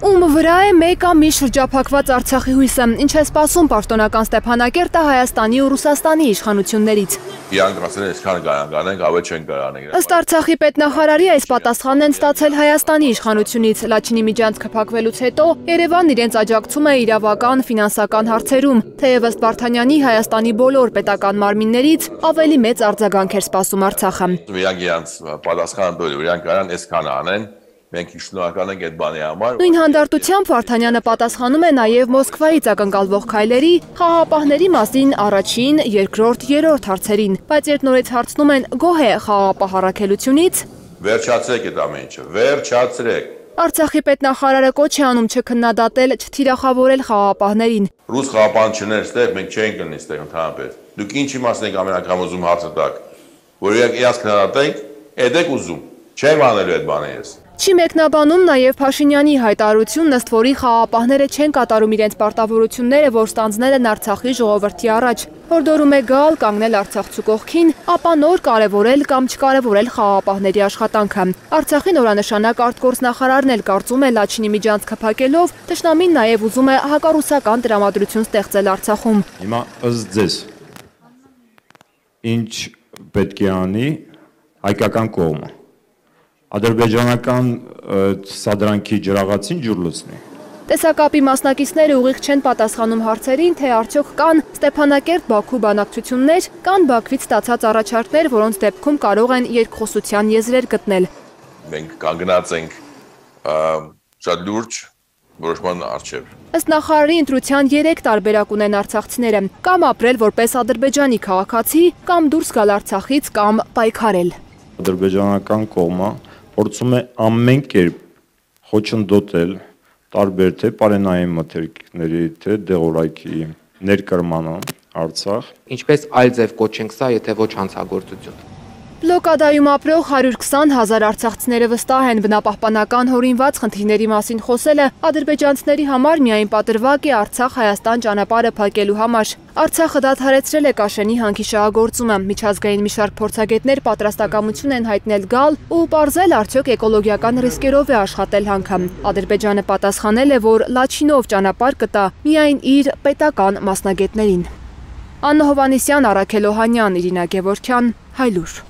Ում վրա է մեկ ամիս շրջափակված Արցախի հույսը, ինչ է սպասում պաշտոնական Ստեփանակերտը Հայաստանի ու Ռուսաստանի իշխանություններից։ Իրանք ասել են այսքան գարանենք, ավելի չեն գարանենք։ Ըստ Արցախի պետնախարարի այս պատասխանն են ստացել Հայաստանի իշխանությունից։ Լաչինի միջանցքը փակվելուց հետո Երևանն իրենց աջակցում է իրավական, ֆինանսական հարցերում, թեև ըստ Վարդանյանի Հայաստանի բոլոր պետական մարմիններից ավելի մեծ արձագանք էր սպասում Արցախը։ Իրանք իրենց պատասխանը դուր, իրանք արան այսքան անեն։ Նույն հանդարտությամբ Վարդանյանը պատասխանում է նաև Մոսկվայից ակնկալվող քայլերի, խաղապահների մասին առաջին, երկրորդ, երրորդ հարցերին, բայց երբ նորից հարցնում են գոհ է խաղապահ առաքելությունից, վերջացրեք այդ ամեն ինչը, վերջացրեք։ Արցախի պետնախարարը կոչ է անում չքննադատել, չթիրախավորել խաղապահներին։ Ռուս խաղապահն չներ ստեղ, մենք չենք լինի ստեղ ընդհանրապես։ Դուք ինչ իմաստն եք ամենակամոզում հարցը տակ, որ իրենք իրաց քննադատենք, էդեք ուզում։ Չեմ անելու այդ բանը ես։ Չի մեկնաբանում նաև Փաշինյանի հայտարարությունն, ըստ որի խաղապահները չեն կատարում իրենց պարտավորությունները, որ ստանձնել են Արցախի ժողովրդի առաջ, հորդորում է գալ, կանգնել Արցախցու կողքին, ապա նոր կարևորել կամ չկարևորել խաղապահների աշխատանքը։ Արցախի նորանշանակ արտգործնախարարն էլ կարծում է Լաչինի միջանցքը փակելով, թշնամին նաև ուզում է հակառուսական տրամադրություն ստեղծել Արցախում։ Հիմա ըստ ձեզ ինչ պետք է անի հայկական կողմը։ Ադրբեջանական սադրանքի ջրաղացին ջուր լուծնի։ Տեսակապի մասնակիցները ուղիղ չեն պատասխանում հարցերին, թե արդյոք կան Ստեփանակերտ-Բաքու բանակցություններ, կան Բաքվից ստացած առաջարկներ, որոնց դեպքում կարող են երկխոսության եզրեր գտնել։ Մենք կանգնած ենք շատ լուրջ որոշման առջև։ Ըստ նախարարի ընտրության 3 տարբերակ ունեն արցախցիները՝ կամ ապրել որպես ադրբեջանի քաղաքացի, կամ դուրս գալ Արցախից, կամ պայքարել։ Ադրբեջանական կողմը փորձում է ամեն կերպ խոչընդոտել տարբեր թե պարենային մթերքների, թե դեղորայքի ներկրմանը Արցախ։ Ինչպես այլ ձև կոչենք սա, եթե ոչ հանցագործություն։ Բլոկադայում ապրող 120,000 արցախցիները վստահ են, բնապահպանական հորինված խնդիրների մասին խոսելը ադրբեջանցիների համար միայն պատրվակ է Արցախ-Հայաստան ճանապարհը փակելու համար։ Արցախը դադարեցրել է Կաշենի հանքիշահագործումը, միջազգային մի շարք փորձագետներ պատրաստակամություն են հայտնել գալ ու պարզել արդյոք էկոլոգիական ռիսկերով է աշխատել հանքը։ Ադրբեջանը պատասխանել է, որ Լաչինով ճանապարհ կտա միայն իր պետական մասնագետներին։ Աննա Հովհաննիսյան, Արաքելոհանյան, Իրինա Գևորքյան, Հայլուր։